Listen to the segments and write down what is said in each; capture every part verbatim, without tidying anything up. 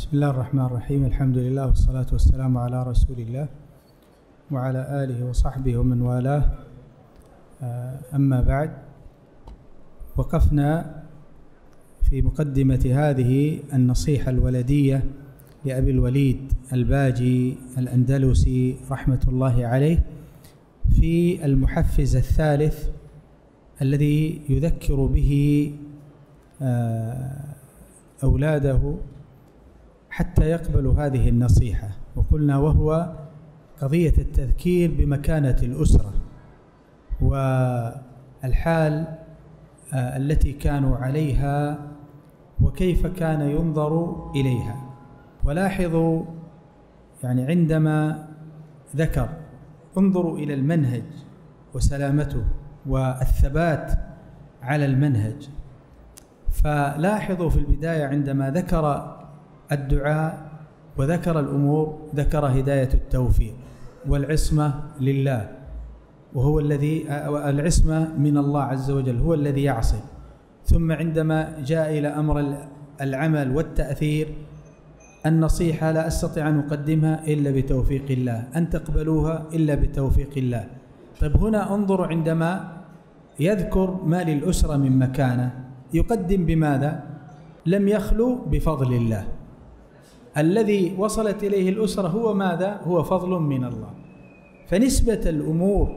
بسم الله الرحمن الرحيم. الحمد لله والصلاة والسلام على رسول الله وعلى آله وصحبه ومن والاه. أما بعد، وقفنا في مقدمة هذه النصيحة الولدية لأبي الوليد الباجي الأندلسي رحمة الله عليه في المحفز الثالث الذي يذكر به أولاده حتى يقبلوا هذه النصيحة. وقلنا وهو قضية التذكير بمكانة الأسرة والحال التي كانوا عليها وكيف كان ينظر إليها. ولاحظوا يعني عندما ذكر انظروا إلى المنهج وسلامته والثبات على المنهج، فلاحظوا في البداية عندما ذكر الدعاء وذكر الأمور ذكر هداية التوفيق والعصمة لله، وهو الذي العصمة من الله عز وجل، هو الذي يعصم. ثم عندما جاء إلى أمر العمل والتأثير، النصيحة لا أستطيع أن أقدمها إلا بتوفيق الله، أن تقبلوها إلا بتوفيق الله. طيب هنا انظروا عندما يذكر ما للأسرة من مكانة يقدم بماذا؟ لم يخلو بفضل الله. الذي وصلت إليه الأسرة هو ماذا؟ هو فضل من الله. فنسبة الأمور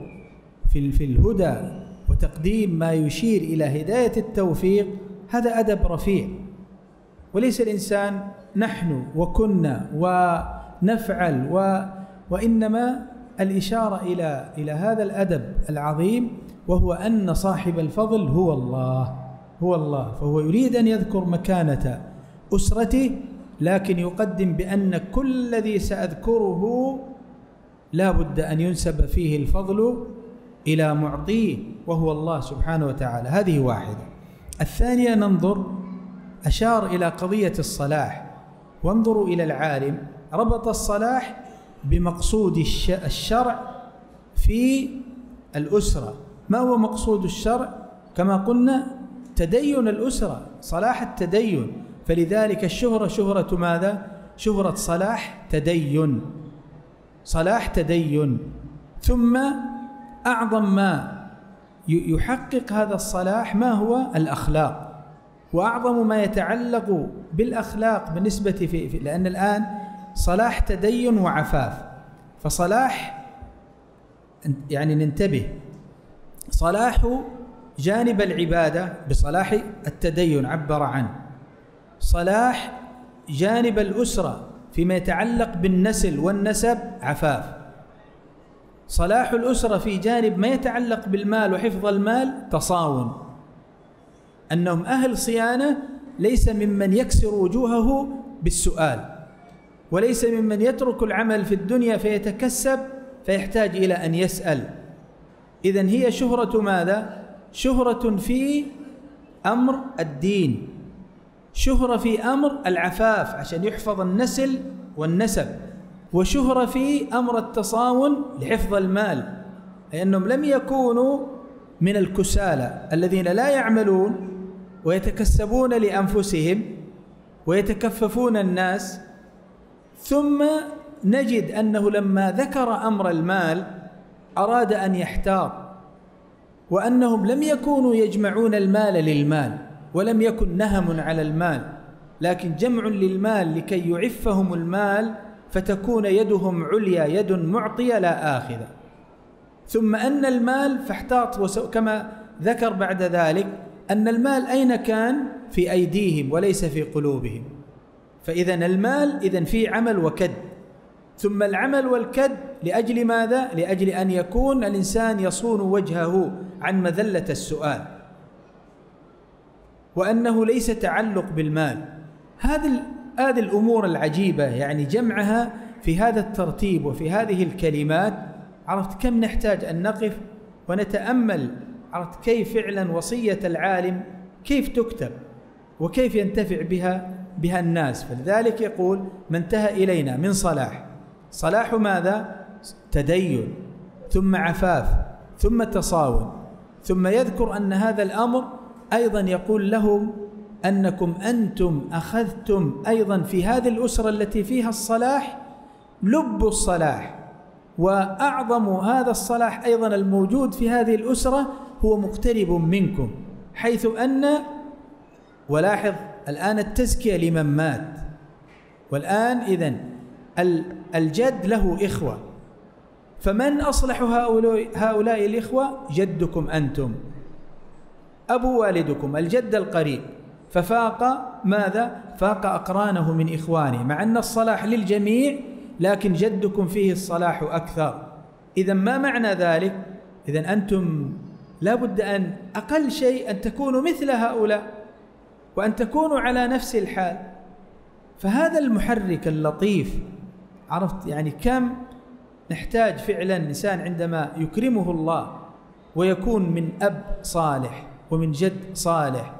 في الهدى وتقديم ما يشير إلى هداية التوفيق هذا أدب رفيع، وليس الإنسان نحن وكنا ونفعل و وإنما الإشارة إلى إلى هذا الأدب العظيم، وهو أن صاحب الفضل هو الله هو الله فهو يريد أن يذكر مكانة أسرته، لكن يقدم بأن كل الذي سأذكره لا بد أن ينسب فيه الفضل إلى معطيه وهو الله سبحانه وتعالى. هذه واحدة. الثانية، ننظر أشار إلى قضية الصلاح، وانظروا إلى العالم ربط الصلاح بمقصود الشرع في الأسرة. ما هو مقصود الشرع؟ كما قلنا تدين الأسرة، صلاح التدين، فلذلك الشهرة شهرة ماذا؟ شهرة صلاح تدين، صلاح تدين. ثم أعظم ما يحقق هذا الصلاح ما هو؟ الأخلاق. وأعظم ما يتعلق بالأخلاق بالنسبة في, في لأن الآن صلاح تدين وعفاف، فصلاح يعني ننتبه، صلاح جانب العبادة بصلاح التدين عبر عنه، صلاح جانب الأسرة فيما يتعلق بالنسل والنسب عفاف، صلاح الأسرة في جانب ما يتعلق بالمال وحفظ المال تصاون، أنهم أهل صيانة ليس ممن يكسر وجوهه بالسؤال، وليس ممن يترك العمل في الدنيا فيتكسب فيحتاج إلى أن يسأل. إذن هي شهرة ماذا؟ شهرة في أمر الدين، شهرة في أمر العفاف عشان يحفظ النسل والنسب، وشهرة في أمر التصاون لحفظ المال، أي أنهم لم يكونوا من الكسالى الذين لا يعملون ويتكسبون لأنفسهم ويتكففون الناس. ثم نجد أنه لما ذكر أمر المال أراد أن يحتاط، وأنهم لم يكونوا يجمعون المال للمال، ولم يكن نهم على المال، لكن جمع للمال لكي يعفهم المال فتكون يدهم عليا، يد معطية لا آخذة. ثم أن المال فاحتاط، كما ذكر بعد ذلك أن المال أين كان؟ في أيديهم وليس في قلوبهم. فإذا المال إذن في عمل وكد، ثم العمل والكد لأجل ماذا؟ لأجل أن يكون الإنسان يصون وجهه عن مذلة السؤال، وأنه ليس تعلق بالمال. هذه هذه الأمور العجيبة يعني جمعها في هذا الترتيب وفي هذه الكلمات، عرفت كم نحتاج أن نقف ونتأمل، عرفت كيف فعلا وصية العالم كيف تكتب وكيف ينتفع بها بها الناس. فلذلك يقول ما انتهى إلينا من صلاح، صلاح ماذا؟ تدين، ثم عفاف، ثم تصاون. ثم يذكر أن هذا الأمر أيضا يقول لهم أنكم أنتم أخذتم أيضا في هذه الأسرة التي فيها الصلاح لب الصلاح، وأعظم هذا الصلاح أيضا الموجود في هذه الأسرة هو مقترب منكم، حيث أن، ولاحظ الآن التزكية لمن مات، والآن إذن الجد له إخوة، فمن أصلح هؤلاء الإخوة؟ جدكم أنتم، أبو والدكم، الجد القريب، ففاق ماذا؟ فاق أقرانه من إخوانه، مع أن الصلاح للجميع لكن جدكم فيه الصلاح أكثر. إذا ما معنى ذلك؟ إذا أنتم لا بد أن أقل شيء أن تكونوا مثل هؤلاء، وأن تكونوا على نفس الحال. فهذا المحرك اللطيف، عرفت يعني كم نحتاج فعلا الإنسان عندما يكرمه الله ويكون من أب صالح ومن جد صالح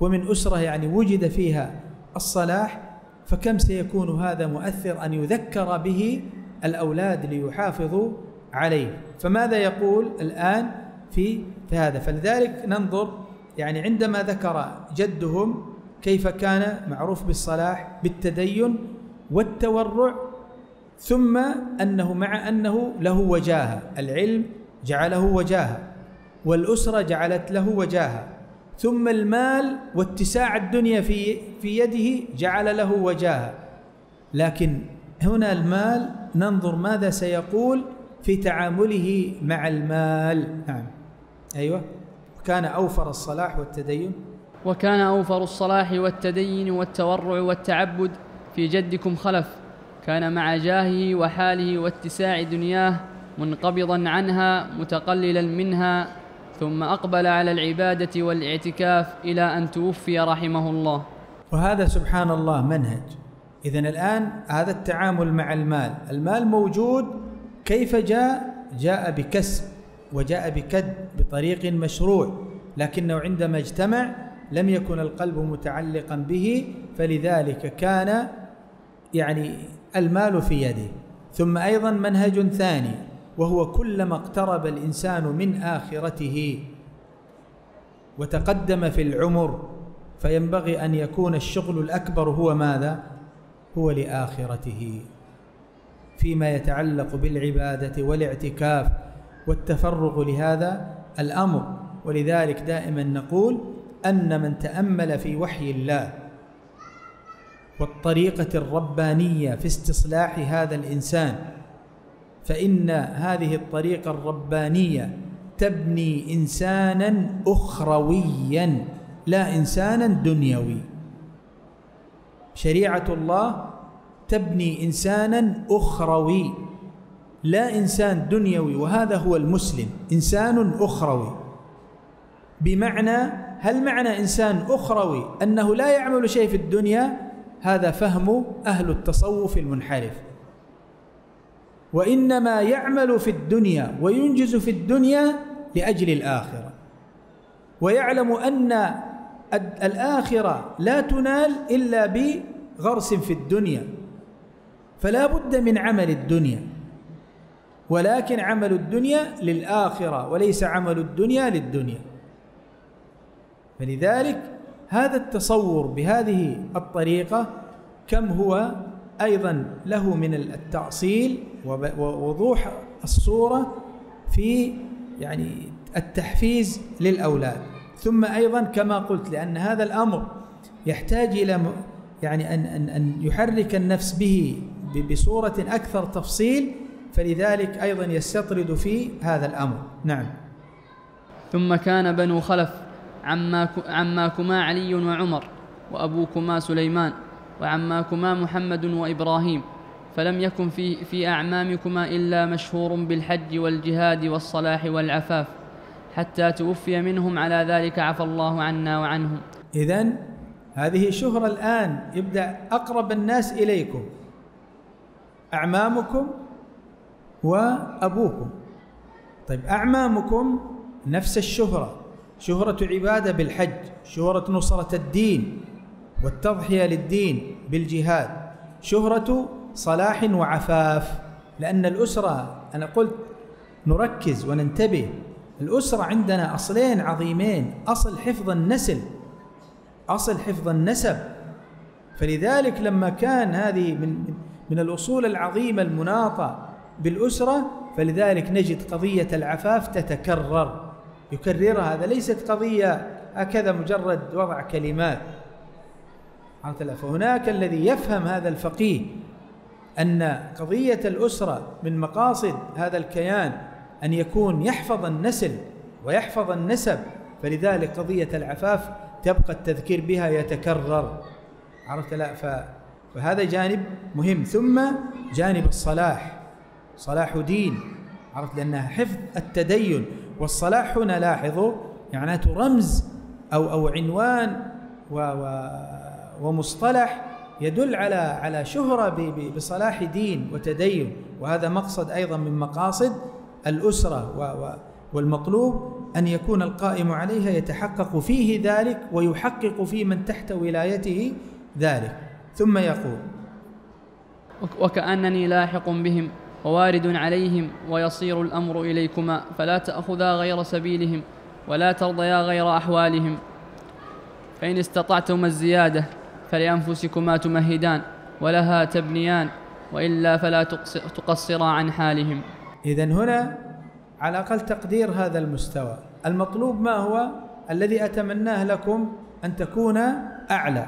ومن أسرة يعني وجد فيها الصلاح، فكم سيكون هذا مؤثر أن يذكر به الأولاد ليحافظوا عليه. فماذا يقول الآن في هذا؟ فلذلك ننظر يعني عندما ذكر جدهم كيف كان معروف بالصلاح بالتدين والتورع، ثم أنه مع أنه له وجاهة، العلم جعله وجاهة، والأسرة جعلت له وجاهة، ثم المال واتساع الدنيا في في يده جعل له وجاهة. لكن هنا المال ننظر ماذا سيقول في تعامله مع المال. نعم أيوة، وكان أوفر الصلاح والتدين، وكان أوفر الصلاح والتدين والتورع والتعبد في جدكم خلف، كان مع جاهه وحاله واتساع دنياه منقبضا عنها متقللا منها، ثم أقبل على العبادة والاعتكاف إلى أن توفي رحمه الله. وهذا سبحان الله منهج. إذن الآن هذا التعامل مع المال، المال موجود، كيف جاء؟ جاء بكسب وجاء بكد بطريق مشروع، لكنه عندما اجتمع لم يكن القلب متعلقا به، فلذلك كان يعني المال في يده. ثم أيضا منهج ثاني، وهو كلما اقترب الإنسان من آخرته وتقدم في العمر فينبغي أن يكون الشغل الأكبر هو ماذا؟ هو لآخرته، فيما يتعلق بالعبادة والاعتكاف والتفرغ لهذا الأمر. ولذلك دائما نقول أن من تأمل في وحي الله والطريقة الربانية في استصلاح هذا الإنسان، فإن هذه الطريقة الربانية تبني إنسانا أخرويا لا إنسانا دنيوي. شريعة الله تبني إنسانا أخروي لا إنسان دنيوي، وهذا هو المسلم، إنسان أخروي. بمعنى، هل معنى إنسان أخروي أنه لا يعمل شيء في الدنيا؟ هذا فهم أهل التصوف المنحرف، وإنما يعمل في الدنيا وينجز في الدنيا لأجل الآخرة، ويعلم أن الآخرة لا تنال إلا بغرس في الدنيا، فلا بد من عمل الدنيا، ولكن عمل الدنيا للآخرة وليس عمل الدنيا للدنيا. فلذلك هذا التصور بهذه الطريقة كم هو أيضا له من التأصيل ووضوح الصورة في يعني التحفيز للأولاد. ثم أيضا كما قلت، لأن هذا الأمر يحتاج إلى يعني أن, أن, أن يحرك النفس به بصورة أكثر تفصيل، فلذلك أيضا يستطرد في هذا الأمر. نعم. ثم كان بنو خلف عماكما علي وعمر، وأبوكما سليمان، وعماكما محمد وإبراهيم، فلم يكن في, في أعمامكما إلا مشهور بالحج والجهاد والصلاح والعفاف، حتى توفي منهم على ذلك، عفى الله عنا وعنهم. إذن هذه شهرة الآن، يبدأ أقرب الناس إليكم أعمامكم وأبوكم. طيب أعمامكم نفس الشهرة، شهرة عبادة بالحج، شهرة نصرة الدين والتضحية للدين بالجهاد، شهرة صلاح وعفاف. لأن الأسرة، أنا قلت نركز وننتبه، الأسرة عندنا أصلين عظيمين، أصل حفظ النسل، أصل حفظ النسب. فلذلك لما كان هذه من من الأصول العظيمة المناطة بالأسرة، فلذلك نجد قضية العفاف تتكرر، يكررها. هذا ليست قضية هكذا مجرد وضع كلمات. فهناك الذي يفهم هذا الفقيه أن قضية الأسرة من مقاصد هذا الكيان أن يكون يحفظ النسل ويحفظ النسب، فلذلك قضية العفاف تبقى التذكير بها يتكرر. عرفت لا؟ فهذا جانب مهم. ثم جانب الصلاح، صلاح دين. عرفت؟ لأنها حفظ التدين. والصلاح هنا لاحظوا معناته رمز أو أو عنوان و و ومصطلح يدل على على شهرة بصلاح دين وتدين، وهذا مقصد أيضا من مقاصد الأسرة، والمطلوب أن يكون القائم عليها يتحقق فيه ذلك ويحقق في من تحت ولايته ذلك. ثم يقول: وكأنني لاحق بهم ووارد عليهم، ويصير الأمر إليكما فلا تأخذا غير سبيلهم ولا ترضيا غير أحوالهم، فإن استطعتم الزيادة فلأنفسكما تمهدان ولها تبنيان، وإلا فلا تقصرا عن حالهم. إذن هنا على أقل تقدير هذا المستوى المطلوب ما هو الذي أتمناه لكم؟ أن تكون أعلى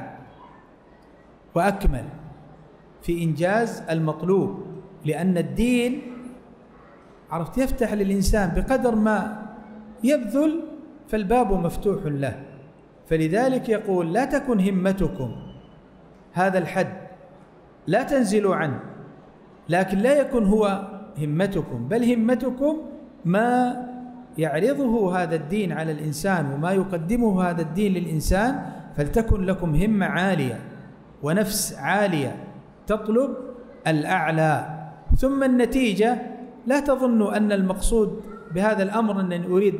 وأكمل في إنجاز المطلوب، لأن الدين عرفت يفتح للإنسان بقدر ما يبذل فالباب مفتوح له. فلذلك يقول: لا تكن همتكم هذا الحد، لا تنزلوا عنه، لكن لا يكن هو همتكم، بل همتكم ما يعرضه هذا الدين على الإنسان وما يقدمه هذا الدين للإنسان. فلتكن لكم همة عالية ونفس عالية تطلب الأعلى. ثم النتيجة: لا تظنوا أن المقصود بهذا الأمر أن أريد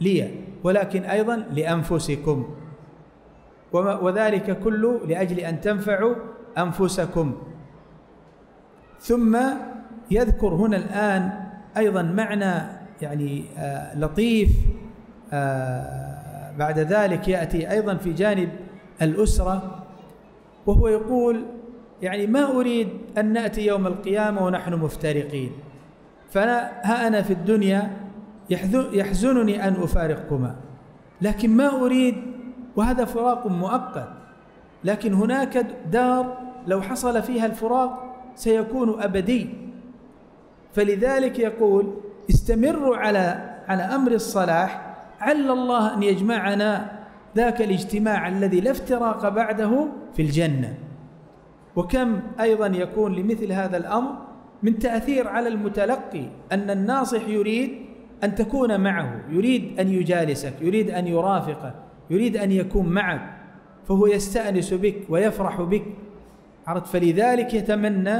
لي، ولكن أيضا لأنفسكم، وذلك كله لأجل أن تنفعوا أنفسكم. ثم يذكر هنا الآن أيضا معنى يعني آه لطيف. آه بعد ذلك يأتي أيضا في جانب الأسرة، وهو يقول يعني: ما أريد أن نأتي يوم القيامة ونحن مفترقين، فها أنا في الدنيا يحزنني أن أفارقكما، لكن ما أريد، وهذا فراق مؤقت، لكن هناك دار لو حصل فيها الفراق سيكون أبدي. فلذلك يقول: استمروا على على أمر الصلاح، عل الله أن يجمعنا ذاك الاجتماع الذي لا افتراق بعده في الجنة. وكم أيضا يكون لمثل هذا الأمر من تأثير على المتلقي، أن الناصح يريد أن تكون معه، يريد أن يجالسك، يريد أن يرافقك، يريد أن يكون معك، فهو يستأنس بك ويفرح بك. عرفت؟ فلذلك يتمنى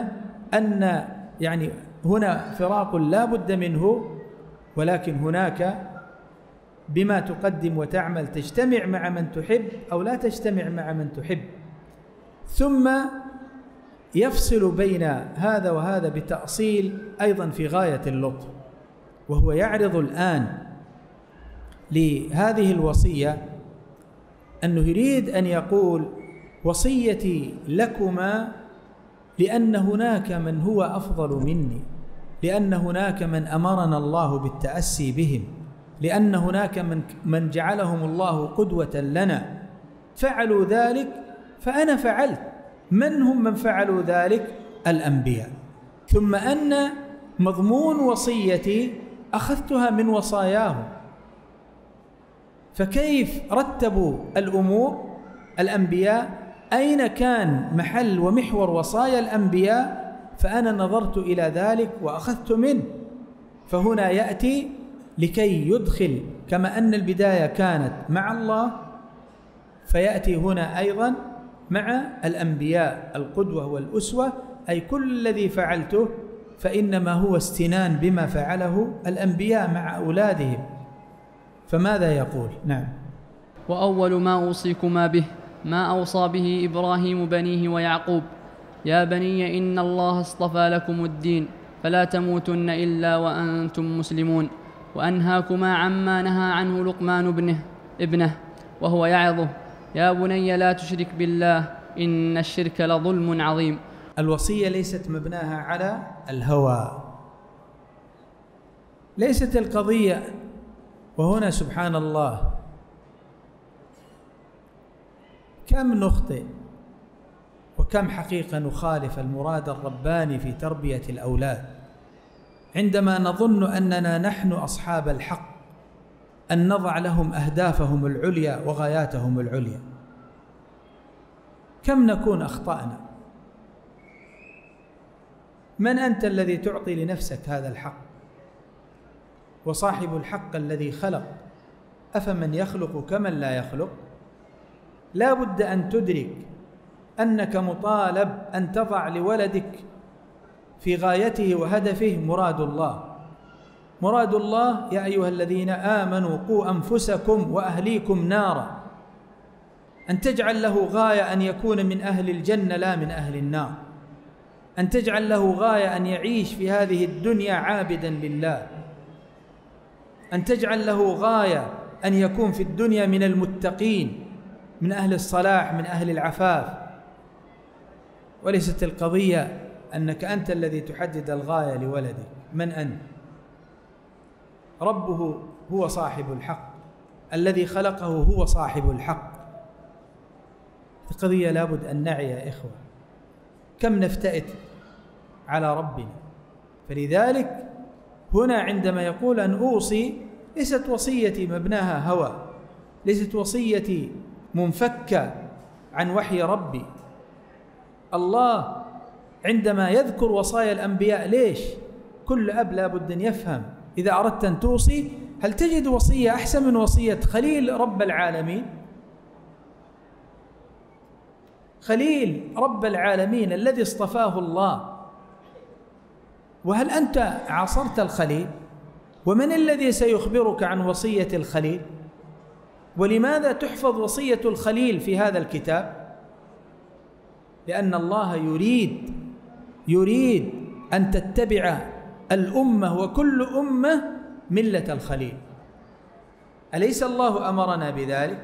أن يعني هنا فراق لا بد منه، ولكن هناك بما تقدم وتعمل تجتمع مع من تحب أو لا تجتمع مع من تحب. ثم يفصل بين هذا وهذا بتأصيل أيضا في غاية اللطف، وهو يعرض الآن لهذه الوصية أنه يريد أن يقول: وصيتي لكما لأن هناك من هو أفضل مني، لأن هناك من أمرنا الله بالتأسي بهم، لأن هناك من من جعلهم الله قدوة لنا، فعلوا ذلك فأنا فعلت. من هم من فعلوا ذلك؟ الأنبياء. ثم أن مضمون وصيتي أخذتها من وصاياهم، فكيف رتبوا الأمور الأنبياء، أين كان محل ومحور وصايا الأنبياء، فأنا نظرت إلى ذلك وأخذت منه. فهنا يأتي لكي يدخل، كما أن البداية كانت مع الله، فيأتي هنا أيضا مع الأنبياء القدوة والأسوة، أي كل الذي فعلته فإنما هو استنان بما فعله الأنبياء مع أولادهم. فماذا يقول؟ نعم: وأول ما أوصيكما به ما أوصى به إبراهيم بنيه ويعقوب، يا بني إن الله اصطفى لكم الدين فلا تموتن إلا وأنتم مسلمون، وأنهاكما عما نهى عنه لقمان ابنه, ابنه وهو يعظه يا بني لا تشرك بالله إن الشرك لظلم عظيم. الوصية ليست مبناها على الهوى، ليست القضية. وهنا سبحان الله كم نخطئ وكم حقيقة نخالف المراد الرباني في تربية الأولاد، عندما نظن أننا نحن أصحاب الحق أن نضع لهم أهدافهم العليا وغاياتهم العليا. كم نكون أخطأنا. من أنت الذي تعطي لنفسك هذا الحق؟ وصاحب الحق الذي خلق، أفمن يخلق كمن لا يخلق؟ لا بد أن تدرك أنك مطالب أن تضع لولدك في غايته وهدفه مراد الله. مراد الله يا أيها الذين آمنوا قوا أنفسكم وأهليكم نارا، أن تجعل له غاية أن يكون من أهل الجنة لا من أهل النار، أن تجعل له غاية أن يعيش في هذه الدنيا عابدا لله، أن تجعل له غاية أن يكون في الدنيا من المتقين من أهل الصلاح من أهل العفاف. وليست القضية أنك أنت الذي تحدد الغاية لولدك. من أنت؟ ربه هو صاحب الحق، الذي خلقه هو صاحب الحق. القضية لابد أن نعي يا إخوة. كم نفتئت على ربنا. فلذلك هنا عندما يقول أن أوصي، ليست وصيتي مبناها هوى، ليست وصيتي منفكة عن وحي ربي. الله عندما يذكر وصايا الأنبياء ليش؟ كل أب لا بد أن يفهم إذا أردت أن توصي هل تجد وصية أحسن من وصية خليل رب العالمين؟ خليل رب العالمين الذي اصطفاه الله. وهل أنت عاصرت الخليل؟ ومن الذي سيخبرك عن وصية الخليل؟ ولماذا تحفظ وصية الخليل في هذا الكتاب؟ لأن الله يريد يريد أن تتبع الأمة وكل أمة ملة الخليل. أليس الله أمرنا بذلك؟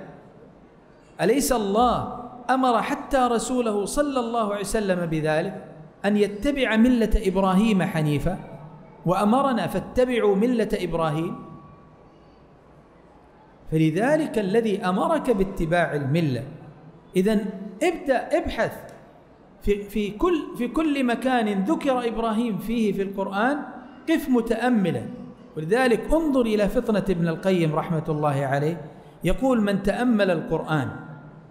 أليس الله أمر حتى رسوله صلى الله عليه وسلم بذلك أن يتبع ملة إبراهيم حنيفة، وأمرنا فاتبعوا ملة إبراهيم. فلذلك الذي أمرك باتباع الملة، إذن ابدأ ابحث في في كل في كل مكان ذكر إبراهيم فيه في القرآن، قف متأملا. ولذلك انظر إلى فطنة ابن القيم رحمة الله عليه، يقول من تأمل القرآن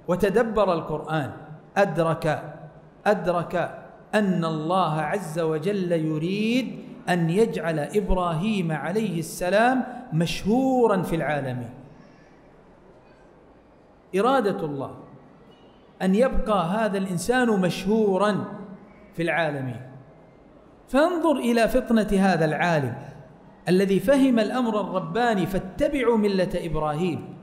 وتدبر القرآن أدرك أدرك أن الله عز وجل يريد أن يجعل إبراهيم عليه السلام مشهورا في العالمين. إرادة الله أن يبقى هذا الإنسان مشهورا في العالمين. فانظر إلى فطنة هذا العالم الذي فهم الأمر الرباني فاتبعوا ملة إبراهيم.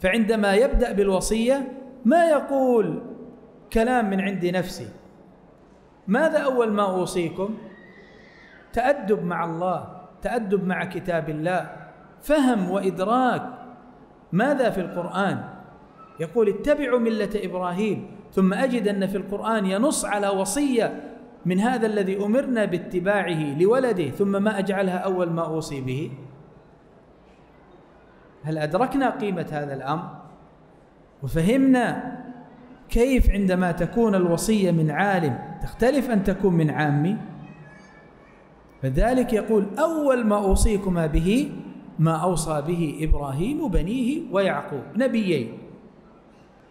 فعندما يبدأ بالوصية ما يقول كلام من عند نفسي. ماذا أول ما أوصيكم؟ تأدب مع الله، تأدب مع كتاب الله، فهم وإدراك ماذا في القرآن. يقول اتبعوا ملة إبراهيم، ثم أجد أن في القرآن ينص على وصية من هذا الذي أمرنا باتباعه لولده، ثم ما أجعلها أول ما أوصي به. هل أدركنا قيمة هذا الأمر؟ وفهمنا كيف عندما تكون الوصية من عالم تختلف أن تكون من عامي؟ فذلك يقول أول ما أوصيكما به ما أوصى به إبراهيم بنيه ويعقوب نبيين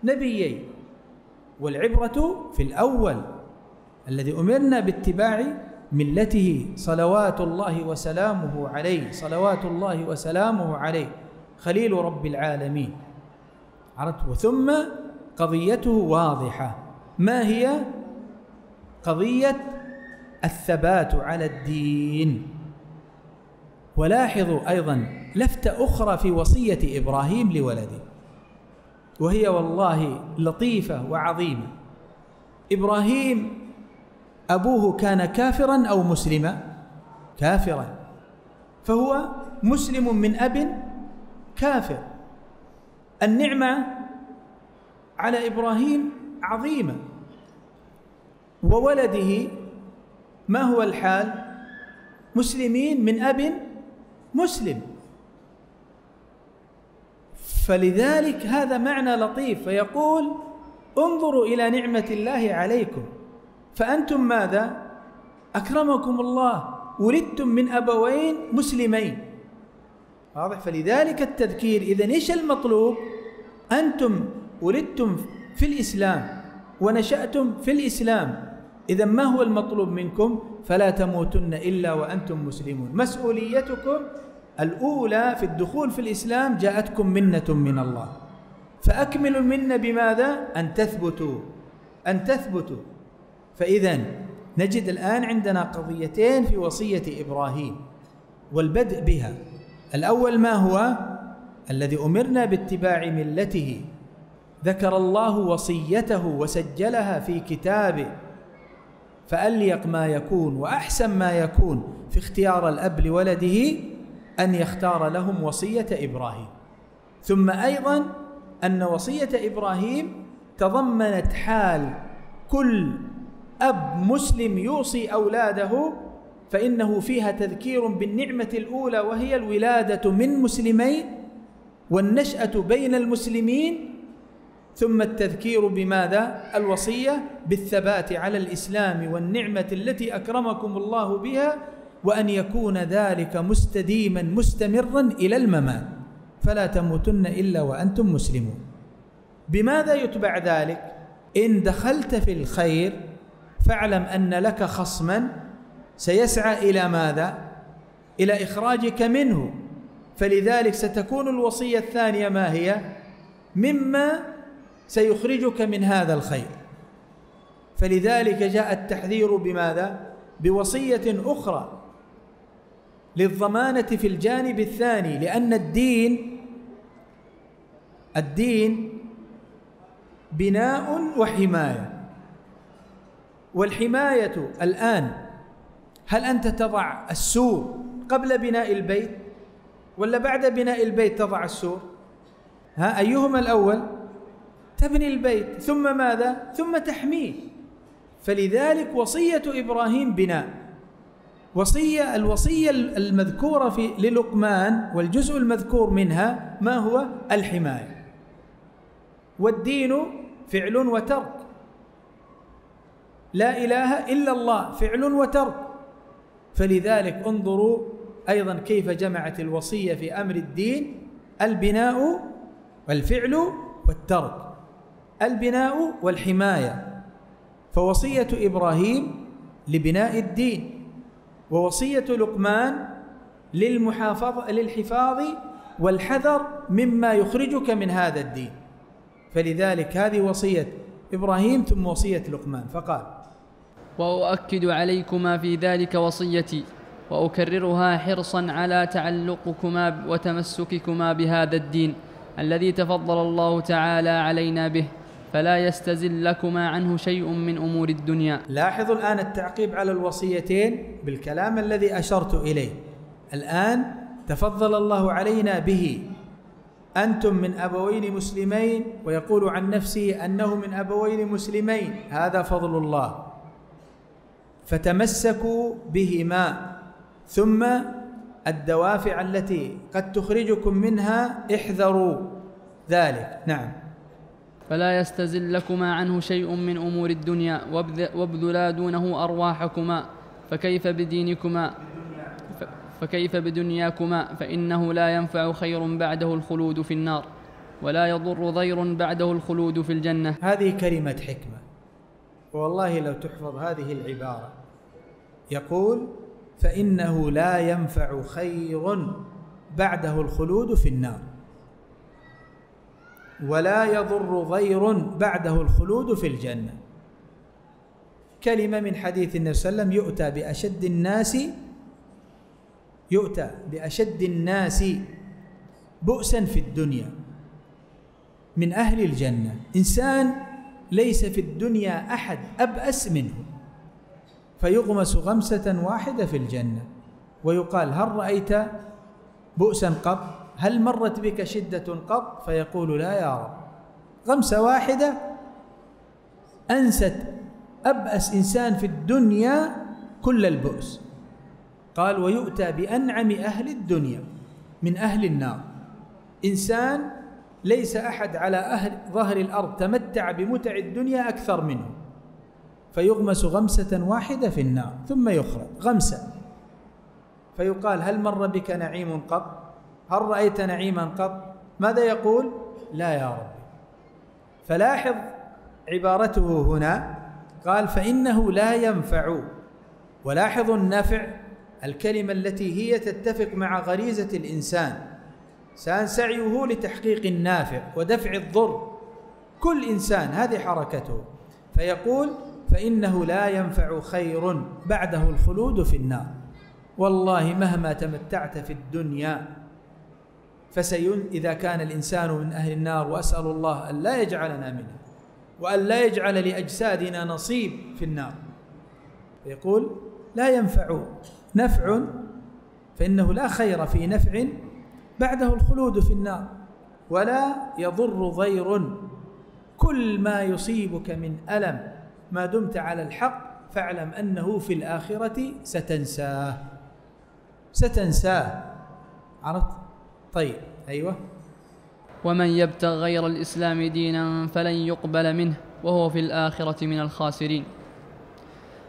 نبيين والعبرة في الأول الذي أمرنا باتباع ملته صلوات الله وسلامه عليه صلوات الله وسلامه عليه خليل رب العالمين. عرفت؟ ثم قضيته واضحة. ما هي؟ قضية الثبات على الدين. ولاحظوا أيضا لفتة أخرى في وصية إبراهيم لولده، وهي والله لطيفة وعظيمة. إبراهيم أبوه كان كافراً أو مسلماً؟ كافراً، فهو مسلم من أب كافر. النعمة على إبراهيم عظيمة. وولده ما هو الحال؟ مسلمين من أب مسلم. فلذلك هذا معنى لطيف، فيقول انظروا إلى نعمة الله عليكم، فأنتم ماذا؟ أكرمكم الله، ولدتم من أبوين مسلمين. واضح؟ فلذلك التذكير. إذن إيش المطلوب؟ أنتم ولدتم في الإسلام ونشأتم في الإسلام، إذن ما هو المطلوب منكم؟ فلا تموتن إلا وأنتم مسلمون. مسؤوليتكم الأولى في الدخول في الإسلام جاءتكم منة من الله، فأكملوا المنة بماذا؟ أن تثبتوا، أن تثبتوا. فإذن نجد الآن عندنا قضيتين في وصية إبراهيم والبدء بها. الأول ما هو؟ الذي أمرنا باتباع ملته، ذكر الله وصيته وسجلها في كتابه، فأليق ما يكون وأحسن ما يكون في اختيار الأب لولده أن يختار لهم وصية إبراهيم. ثم أيضا أن وصية إبراهيم تضمنت حال كل أب مسلم يوصي أولاده، فإنه فيها تذكير بالنعمة الأولى وهي الولادة من مسلمين والنشأة بين المسلمين، ثم التذكير بماذا؟ الوصية بالثبات على الإسلام والنعمة التي أكرمكم الله بها، وأن يكون ذلك مستديما مستمرا إلى الممات، فلا تموتن إلا وأنتم مسلمون. بماذا يتبع ذلك؟ إن دخلت في الخير فاعلم أن لك خصما سيسعى إلى ماذا؟ إلى إخراجك منه، فلذلك ستكون الوصية الثانية ما هي؟ مما سيخرجك من هذا الخير. فلذلك جاء التحذير بماذا؟ بوصية أخرى للضمانة في الجانب الثاني، لأن الدين الدين بناء وحماية، والحماية الآن هل أنت تضع السور قبل بناء البيت ولا بعد بناء البيت تضع السور؟ ها، أيهما الأول؟ تبني البيت ثم ماذا؟ ثم تحميه. فلذلك وصية إبراهيم بناء. وصية الوصية المذكورة في للقمان والجزء المذكور منها ما هو؟ الحماية. والدين فعل وترك، لا إله إلا الله فعل وترك. فلذلك انظروا أيضا كيف جمعت الوصية في أمر الدين البناء والفعل والترك، البناء والحماية. فوصية إبراهيم لبناء الدين، ووصية لقمان للمحافظة للحفاظ والحذر مما يخرجك من هذا الدين. فلذلك هذه وصية إبراهيم ثم وصية لقمان، فقال: وأؤكد عليكما في ذلك وصيتي وأكررها حرصا على تعلقكما وتمسككما بهذا الدين الذي تفضل الله تعالى علينا به، فلا يستزلكما عنه شيء من أمور الدنيا. لاحظوا الآن التعقيب على الوصيتين بالكلام الذي أشرت إليه. الآن تفضل الله علينا به، أنتم من أبوين مسلمين، ويقول عن نفسه أنه من أبوين مسلمين، هذا فضل الله، فتمسكوا بهما. ثم الدوافع التي قد تخرجكم منها احذروا ذلك. نعم. فلا يستزلكما عنه شيء من أمور الدنيا وابذلا دونه أرواحكما، فكيف بدينكما فكيف بدنياكما، فإنه لا ينفع خير بعده الخلود في النار ولا يضر ضير بعده الخلود في الجنة. هذه كلمة حكمة والله، لو تحفظ هذه العبارة. يقول فإنه لا ينفع خير بعده الخلود في النار ولا يضر ضير بعده الخلود في الجنة. كلمة من حديث النبي صلى الله عليه وسلم: يؤتى بأشد الناس يؤتى بأشد الناس بؤسا في الدنيا من أهل الجنة. إنسان ليس في الدنيا أحد أبأس منه، فيغمس غمسة واحدة في الجنة ويقال: هل رأيت بؤسا قط؟ هل مرت بك شدة قط؟ فيقول: لا يا رب. غمسة واحدة أنست أبأس إنسان في الدنيا كل البؤس. قال ويؤتى بأنعم أهل الدنيا من أهل النار، إنسان ليس أحد على أهل ظهر الأرض تمتع بمتع الدنيا أكثر منه، فيغمس غمسة واحدة في النار ثم يخرج غمسة، فيقال هل مر بك نعيم قط؟ هل رأيت نعيما قط؟ ماذا يقول؟ لا يا رب. فلاحظ عبارته هنا، قال فإنه لا ينفع، ولاحظ النفع الكلمة التي هي تتفق مع غريزة الإنسان، إنسان سعيه لتحقيق النافع ودفع الضر، كل إنسان هذه حركته، فيقول فإنه لا ينفع خير بعده الخلود في النار. والله مهما تمتعت في الدنيا فسين إذا كان الإنسان من أهل النار، وأسأل الله أن لا يجعلنا منه وأن لا يجعل لأجسادنا نصيب في النار. يقول لا ينفع نفع، فإنه لا خير في نفع بعده الخلود في النار، ولا يضر ضير. كل ما يصيبك من ألم ما دمت على الحق فاعلم أنه في الآخرة ستنساه ستنساه عرفت؟ طيب أيوة. ومن يبتغ غير الإسلام دينا فلن يقبل منه وهو في الآخرة من الخاسرين.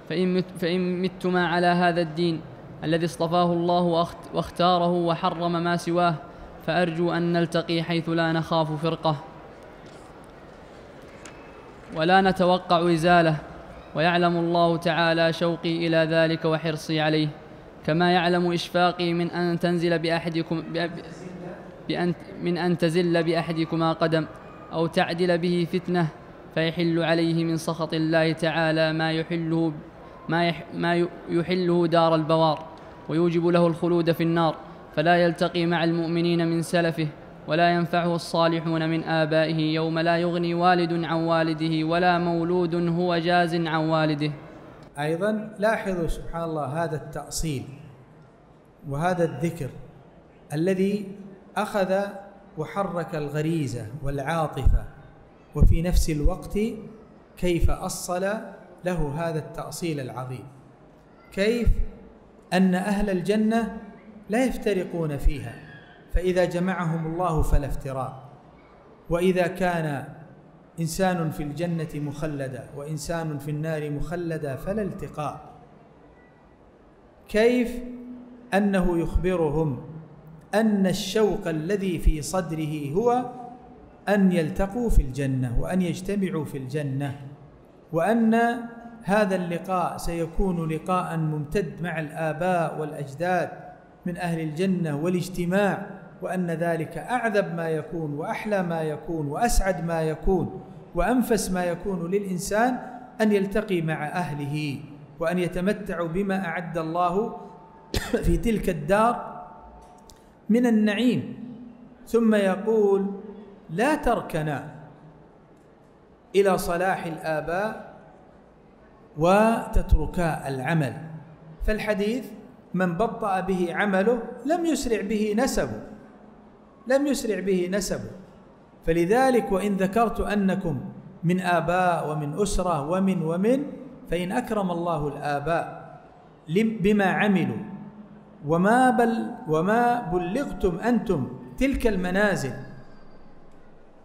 فإن مت فإن متما على هذا الدين الذي اصطفاه الله واختاره وحرم ما سواه، فأرجو أن نلتقي حيث لا نخاف فرقة ولا نتوقع إزالة، ويعلم الله تعالى شوقي إلى ذلك وحرصي عليه، كما يعلم إشفاقي من أن تنزل بأحدكم بأن من أن تزل بأحدكما قدم أو تعدل به فتنة، فيحل عليه من سخط الله تعالى ما يحله ما ما يحله دار البوار، ويوجب له الخلود في النار، فلا يلتقي مع المؤمنين من سلفه، ولا ينفعه الصالحون من آبائه، يوم لا يغني والد عن والده ولا مولود هو جاز عن والده. أيضا لاحظوا سبحان الله هذا التأصيل وهذا الذكر الذي أخذ وحرك الغريزة والعاطفة، وفي نفس الوقت كيف أصل له هذا التأصيل العظيم، كيف أن أهل الجنة لا يفترقون فيها، فإذا جمعهم الله فلا افتراق. وإذا كان إنسان في الجنة مخلدا وإنسان في النار مخلدا فلا التقاء، كيف أنه يخبرهم أن الشوق الذي في صدره هو أن يلتقوا في الجنة وأن يجتمعوا في الجنة، وأن هذا اللقاء سيكون لقاء ممتد مع الآباء والأجداد من أهل الجنة والاجتماع، وأن ذلك أعذب ما يكون وأحلى ما يكون وأسعد ما يكون وأنفس ما يكون للإنسان أن يلتقي مع أهله، وأن يتمتع بما أعد الله في تلك الدار من النعيم. ثم يقول لا تركنا إلى صلاح الآباء وتتركا العمل، فالحديث من بطأ به عمله لم يسرع به نسبه لم يسرع به نسبه فلذلك وإن ذكرت أنكم من آباء ومن أسرة ومن ومن فإن أكرم الله الآباء بما عملوا وما بل وما بلغتم أنتم تلك المنازل،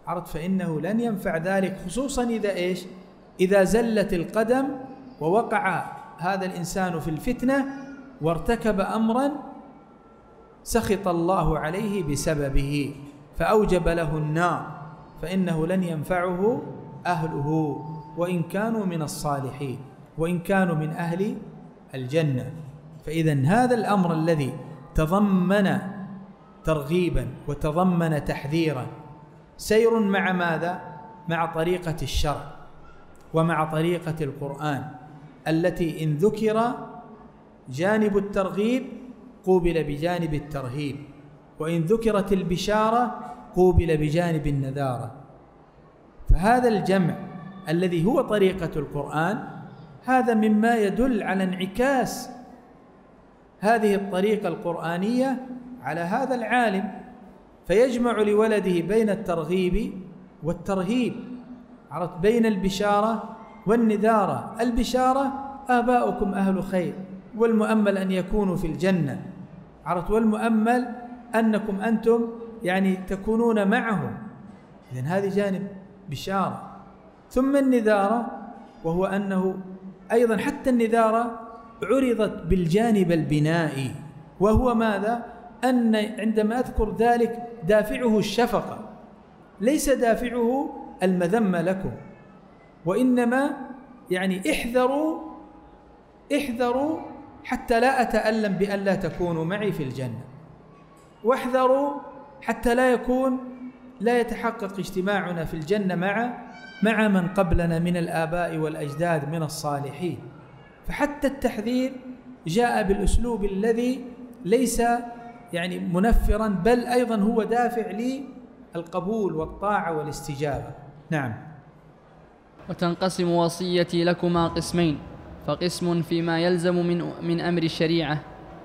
عرض فإنه لن ينفع ذلك، خصوصا إذا إيش إذا زلت القدم ووقع هذا الإنسان في الفتنة وارتكب أمرا سخط الله عليه بسببه فأوجب له النار، فإنه لن ينفعه أهله وإن كانوا من الصالحين وإن كانوا من أهل الجنة. فإذا هذا الأمر الذي تضمن ترغيبا وتضمن تحذيرا، سير مع ماذا؟ مع طريقة الشرع ومع طريقة القرآن التي إن ذكر جانب الترغيب قوبل بجانب الترهيب، وإن ذكرت البشارة قوبل بجانب النذارة. فهذا الجمع الذي هو طريقة القرآن هذا مما يدل على انعكاس هذه الطريقة القرآنية على هذا العالم، فيجمع لولده بين الترغيب والترهيب، عرفت، بين البشارة والنذارة. البشارة آباؤكم أهل خير، والمؤمل أن يكونوا في الجنة، عرفت، والمؤمل أنكم أنتم يعني تكونون معهم. إذن هذه جانب بشارة. ثم النذارة، وهو أنه أيضا حتى النذارة عرضت بالجانب البنائي، وهو ماذا؟ أن عندما أذكر ذلك دافعه الشفقة، ليس دافعه المذمة لكم، وإنما يعني احذروا احذروا حتى لا أتألم بأن لا تكونوا معي في الجنة، واحذروا حتى لا يكون لا يتحقق اجتماعنا في الجنة مع مع من قبلنا من الآباء والأجداد من الصالحين. فحتى التحذير جاء بالأسلوب الذي ليس يعني منفرا، بل أيضا هو دافع للقبول والطاعة والاستجابة. نعم. وتنقسم وصيتي لكما قسمين، فقسم فيما يلزم من من أمر الشريعة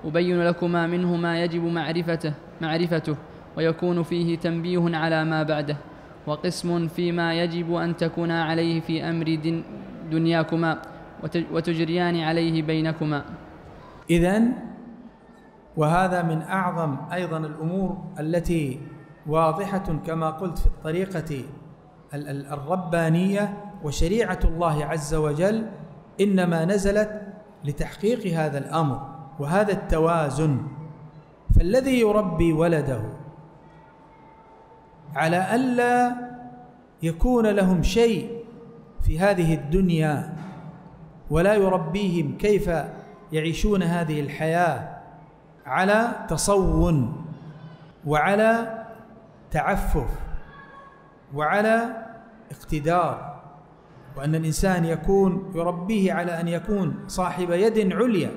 أبين لكما منه ما يجب معرفته معرفته ويكون فيه تنبيه على ما بعده، وقسم فيما يجب أن تكونا عليه في أمر دنياكما وتجريان عليه بينكما. إذن وهذا من أعظم أيضا الأمور التي واضحة كما قلت في الطريقة الربانية. وشريعة الله عز وجل إنما نزلت لتحقيق هذا الأمر وهذا التوازن. فالذي يربي ولده على ألا يكون لهم شيء في هذه الدنيا ولا يربيهم كيف يعيشون هذه الحياة على تصون وعلى تعفف وعلى اقتدار، وأن الإنسان يكون يربيه على أن يكون صاحب يد عليا.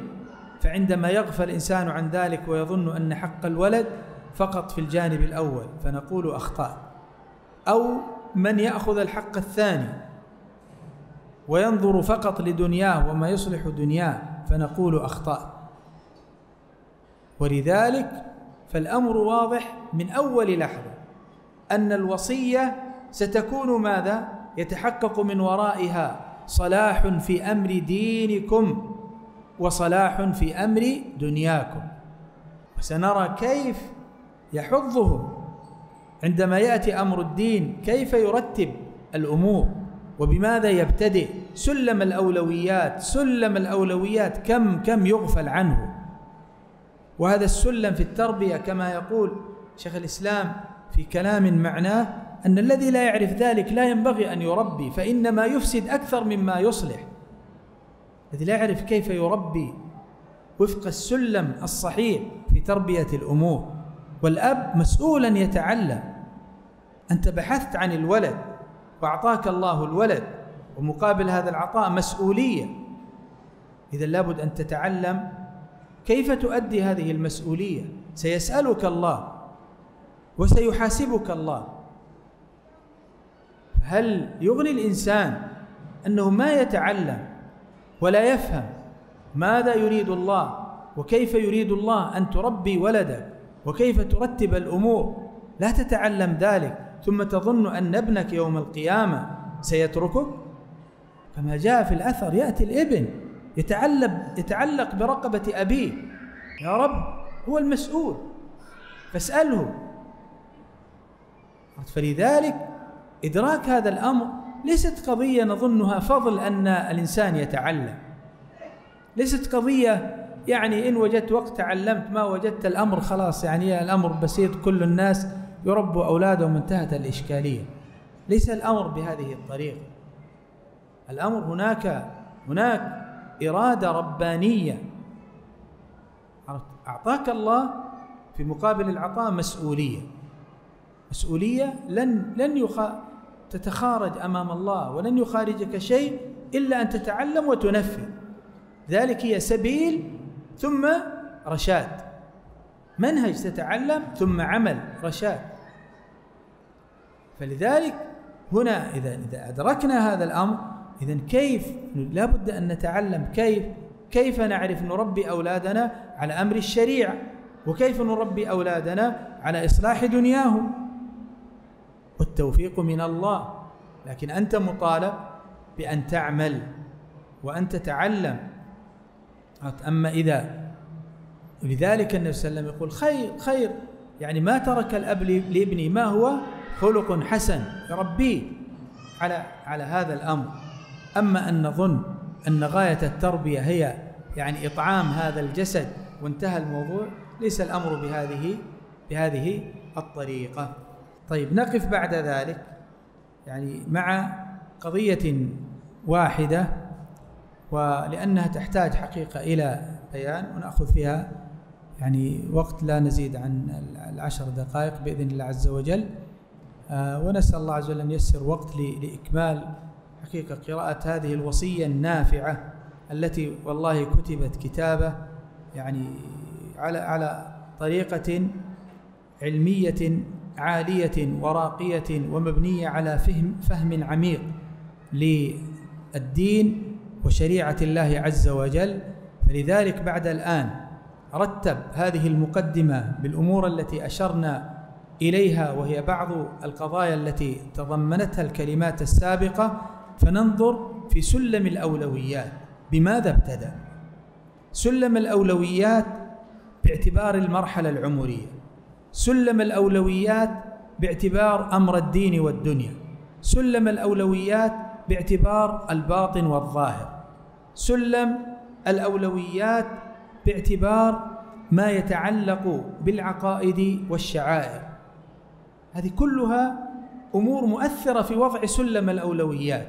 فعندما يغفل الإنسان عن ذلك ويظن أن حق الولد فقط في الجانب الأول فنقول أخطاء، أو من يأخذ الحق الثاني وينظر فقط لدنياه وما يصلح دنياه فنقول أخطاء. ولذلك فالأمر واضح من أول لحظة أن الوصية ستكون ماذا؟ يتحقق من ورائها صلاح في أمر دينكم وصلاح في أمر دنياكم. وسنرى كيف يحظهم عندما يأتي أمر الدين، كيف يرتب الأمور وبماذا يبتدئ، سلم الأولويات سلم الأولويات كم كم يغفل عنه. وهذا السلم في التربية كما يقول شيخ الإسلام في كلام معناه أن الذي لا يعرف ذلك لا ينبغي أن يربي، فإنما يفسد أكثر مما يصلح. الذي لا يعرف كيف يربي وفق السلم الصحيح في تربية الأمور. والأب مسؤولا يتعلم. أنت بحثت عن الولد وأعطاك الله الولد، ومقابل هذا العطاء مسؤولية. إذا لابد أن تتعلم كيف تؤدي هذه المسؤولية. سيسألك الله وسيحاسبك الله. هل يغني الإنسان أنه ما يتعلم ولا يفهم ماذا يريد الله وكيف يريد الله أن تربي ولدك وكيف ترتب الأمور؟ لا تتعلم ذلك ثم تظن أن ابنك يوم القيامة سيتركك. كما جاء في الأثر يأتي الابن يتعلق برقبة أبيه، يا رب هو المسؤول فاسأله. فلذلك إدراك هذا الأمر ليست قضية نظنها فضل أن الإنسان يتعلم، ليست قضية يعني إن وجدت وقت تعلمت، ما وجدت الأمر خلاص، يعني الأمر بسيط كل الناس يربوا أولادهم انتهت الإشكالية. ليس الأمر بهذه الطريقة. الأمر هناك هناك إرادة ربانية. أعطاك الله في مقابل العطاء مسؤولية، مسؤولية لن لن يخ... تتخارج أمام الله، ولن يخارجك شيء إلا أن تتعلم وتنفذ. ذلك هي سبيل ثم رشاد، منهج تتعلم ثم عمل رشاد. فلذلك هنا إذا إذا أدركنا هذا الأمر، إذن كيف لا بد أن نتعلم كيف كيف نعرف نربي أولادنا على أمر الشريعة، وكيف نربي أولادنا على إصلاح دنياهم والتوفيق من الله، لكن أنت مطالب بأن تعمل وأن تتعلم. أما إذا لذلك النبي صلى الله عليه وسلم يقول خير خير، يعني ما ترك الأب لابني ما هو خلق حسن يربيه على على هذا الأمر. أما أن نظن أن غاية التربية هي يعني إطعام هذا الجسد وانتهى الموضوع، ليس الأمر بهذه بهذه الطريقة. طيب، نقف بعد ذلك يعني مع قضية واحدة، ولأنها تحتاج حقيقة إلى بيان، ونأخذ فيها يعني وقت لا نزيد عن العشر دقائق بإذن الله عز وجل، ونسأل الله عز وجل أن ييسر وقت لإكمال حقيقة قراءة هذه الوصية النافعة التي والله كتبت كتابة يعني على على طريقة علمية عالية وراقية ومبنية على فهم فهم عميق للدين وشريعة الله عز وجل. فلذلك بعد الآن رتب هذه المقدمة بالأمور التي أشرنا إليها، وهي بعض القضايا التي تضمنتها الكلمات السابقة، فننظر في سلم الأولويات بماذا ابتدأ. سلم الأولويات باعتبار المرحلة العمرية، سلم الأولويات باعتبار أمر الدين والدنيا، سلم الأولويات باعتبار الباطن والظاهر، سلم الأولويات باعتبار ما يتعلق بالعقائد والشعائر. هذه كلها أمور مؤثرة في وضع سلم الأولويات،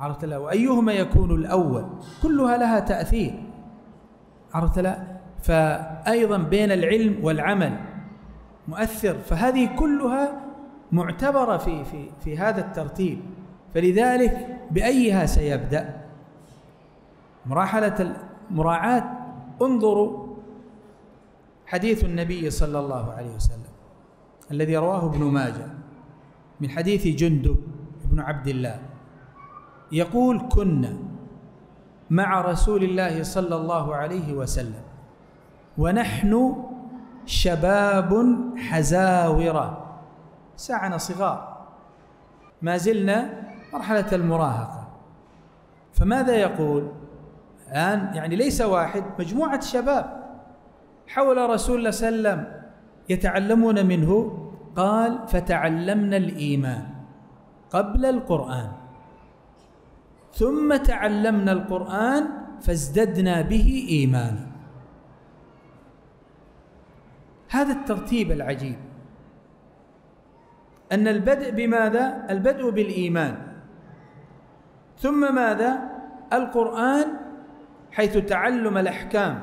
عرفت لا؟ وأيهما يكون الأول، كلها لها تأثير، عرفت لا؟ فأيضا بين العلم والعمل مؤثر، فهذه كلها معتبرة في, في, في هذا الترتيب. فلذلك بأيها سيبدأ مراحلة المراعاة؟ انظروا حديث النبي صلى الله عليه وسلم الذي رواه ابن ماجه من حديث جندب ابن عبد الله، يقول: كنا مع رسول الله صلى الله عليه وسلم ونحن شباب حزاورة، ساعنا صغار، ما زلنا مرحلة المراهقة. فماذا يقول الآن؟ يعني ليس واحد، مجموعة شباب حول رسول الله صلى الله عليه وسلم يتعلمون منه. قال: فتعلمنا الإيمان قبل القرآن، ثم تعلمنا القرآن فازددنا به إيمانا. هذا الترتيب العجيب، أن البدء بماذا؟ البدء بالإيمان، ثم ماذا؟ القرآن حيث تعلم الأحكام،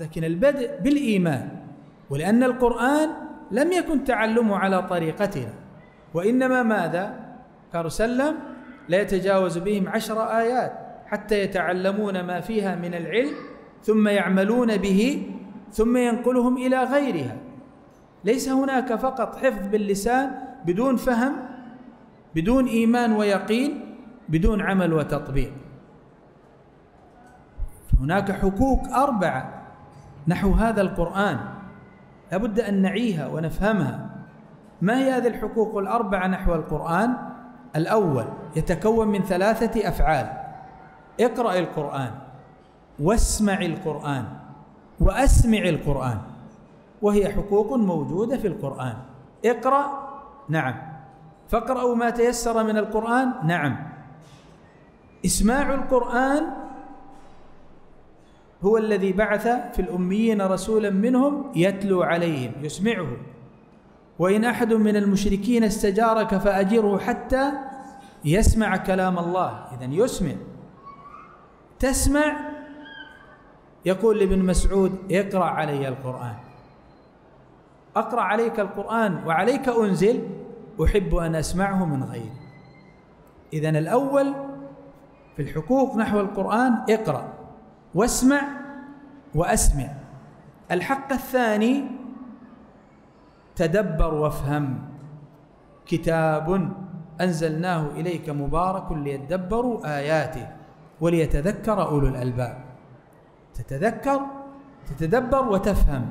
لكن البدء بالإيمان، ولأن القرآن لم يكن تعلمه على طريقتنا، وإنما ماذا؟ قال سلم: لا يتجاوز بهم عشر آيات حتى يتعلمون ما فيها من العلم ثم يعملون به ثم ينقلهم إلى غيرها. ليس هناك فقط حفظ باللسان بدون فهم، بدون إيمان ويقين، بدون عمل وتطبيق. هناك حقوق أربعة نحو هذا القرآن لا بد أن نعيها ونفهمها. ما هي هذه الحقوق الأربعة نحو القرآن؟ الأول يتكون من ثلاثة أفعال: اقرأ القرآن، واسمع القرآن، وأسمع القرآن، وهي حقوق موجودة في القرآن. اقرأ، نعم، فاقرأوا ما تيسر من القرآن، نعم. اسماع القرآن، هو الذي بعث في الأميين رسولا منهم يتلو عليهم يسمعه، وإن أحد من المشركين استجارك فأجره حتى يسمع كلام الله، إذن يسمع. تسمع، يقول لابن مسعود: اقرأ علي القرآن، أقرأ عليك القرآن وعليك أنزل، أحب أن أسمعه من غيري. إذن الأول في الحقوق نحو القرآن: اقرأ، واسمع، وأسمع. الحق الثاني: تدبر وافهم، كتاب أنزلناه إليك مبارك ليتدبروا آياته وليتذكر أولو الألباب. تتذكر، تتدبر، وتفهم.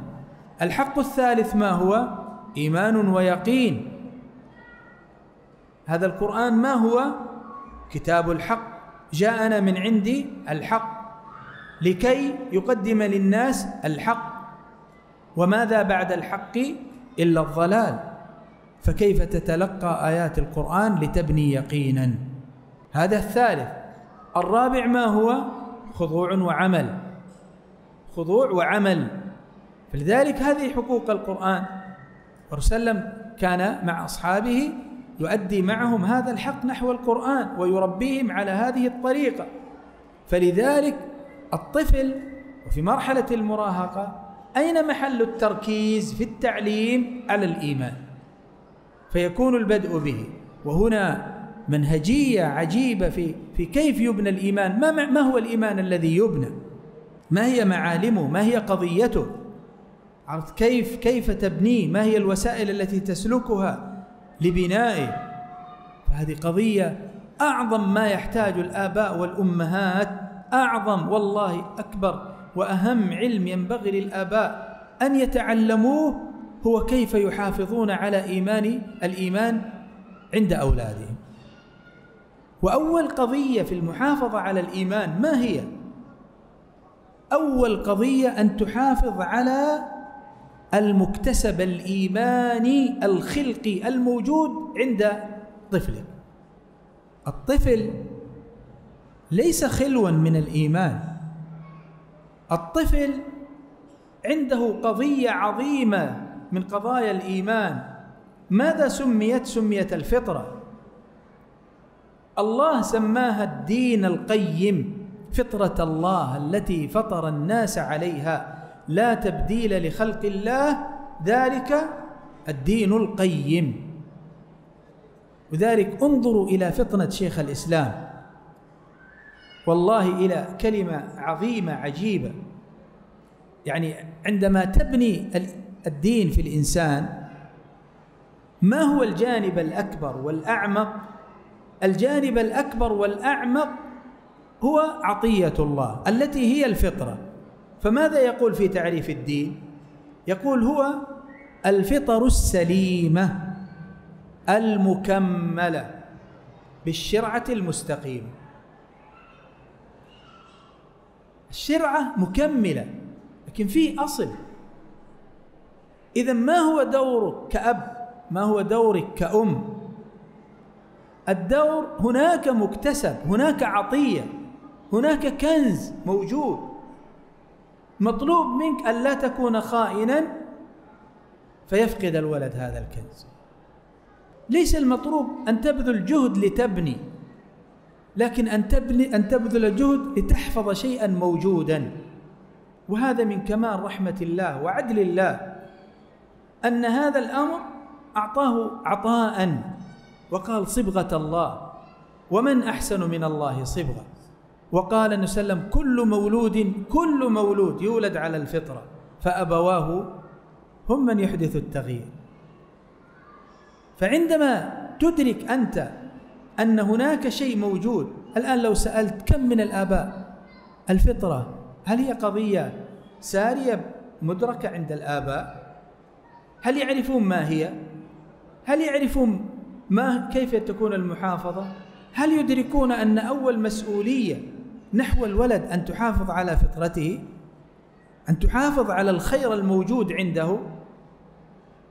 الحق الثالث ما هو؟ إيمان ويقين. هذا القرآن ما هو؟ كتاب الحق، جاءنا من عندي الحق لكي يقدم للناس الحق، وماذا بعد الحق إلا الضلال. فكيف تتلقى آيات القرآن لتبني يقينا؟ هذا الثالث. الرابع ما هو؟ خضوع وعمل، خضوع وعمل. فلذلك هذه حقوق القرآن. ورسلم كان مع أصحابه يؤدي معهم هذا الحق نحو القرآن ويربيهم على هذه الطريقة. فلذلك الطفل وفي مرحلة المراهقة أين محل التركيز في التعليم؟ على الإيمان، فيكون البدء به. وهنا منهجية عجيبة في في كيف يبنى الإيمان. ما ما هو الإيمان الذي يبنى؟ ما هي معالمه؟ ما هي قضيته؟ عرفت كيف كيف تبنيه؟ ما هي الوسائل التي تسلكها لبنائه؟ فهذه قضية أعظم ما يحتاج الآباء والأمهات، أعظم والله أكبر وأهم علم ينبغي للآباء أن يتعلموه، هو كيف يحافظون على إيمان الإيمان عند أولادهم. وأول قضية في المحافظة على الإيمان ما هي؟ أول قضية أن تحافظ على المكتسب الإيماني الخلقي الموجود عند طفلك. الطفل ليس خلوا من الإيمان، الطفل عنده قضية عظيمة من قضايا الإيمان. ماذا سميت؟ سميت الفطرة. الله سماها الدين القيم، فطرة الله التي فطر الناس عليها لا تبديل لخلق الله، ذلك الدين القيم. وذلك انظروا إلى فطنة شيخ الإسلام، والله إلى كلمة عظيمة عجيبة. يعني عندما تبني الدين في الإنسان، ما هو الجانب الأكبر والأعمق؟ الجانب الأكبر والأعمق هو عطية الله التي هي الفطرة. فماذا يقول في تعريف الدين؟ يقول هو الفطر السليمة المكملة بالشرعة المستقيمة. الشرعة مكملة لكن فيه أصل. إذن ما هو دورك كأب؟ ما هو دورك كأم؟ الدور هناك مكتسب، هناك عطية، هناك كنز موجود، مطلوب منك ألا تكون خائنا فيفقد الولد هذا الكنز. ليس المطلوب أن تبذل جهد لتبني، لكن أن تبني أن تبذل جهد لتحفظ شيئا موجودا. وهذا من كمال رحمة الله وعدل الله أن هذا الأمر أعطاه عطاء، وقال صبغة الله، ومن أحسن من الله صبغة. وقال النبي صلى الله عليه وسلم كل مولود كل مولود يولد على الفطرة فأبواه هم من يحدث التغيير. فعندما تدرك أنت أن هناك شيء موجود، الآن لو سألت كم من الآباء الفطرة هل هي قضية سارية مدركة عند الآباء؟ هل يعرفون ما هي؟ هل يعرفون ما كيف تكون المحافظة؟ هل يدركون أن أول مسؤولية نحو الولد أن تحافظ على فطرته، أن تحافظ على الخير الموجود عنده،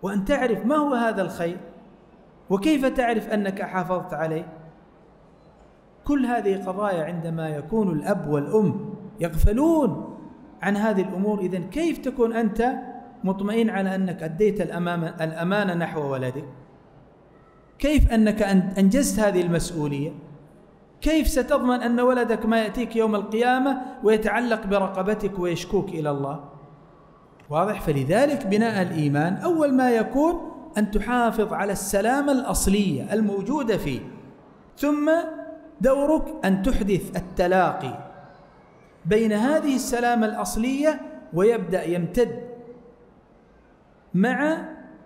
وأن تعرف ما هو هذا الخير وكيف تعرف أنك حافظت عليه؟ كل هذه قضايا عندما يكون الأب والأم يغفلون عن هذه الأمور، إذن كيف تكون أنت مطمئن على أنك أديت الأمانة نحو ولدك؟ كيف أنك أنجزت هذه المسؤولية؟ كيف ستضمن أن ولدك ما يأتيك يوم القيامة ويتعلق برقبتك ويشكوك إلى الله؟ واضح؟ فلذلك بناء الإيمان أول ما يكون أن تحافظ على السلامة الأصلية الموجودة فيه، ثم دورك أن تحدث التلاقي بين هذه السلامة الأصلية، ويبدأ يمتد مع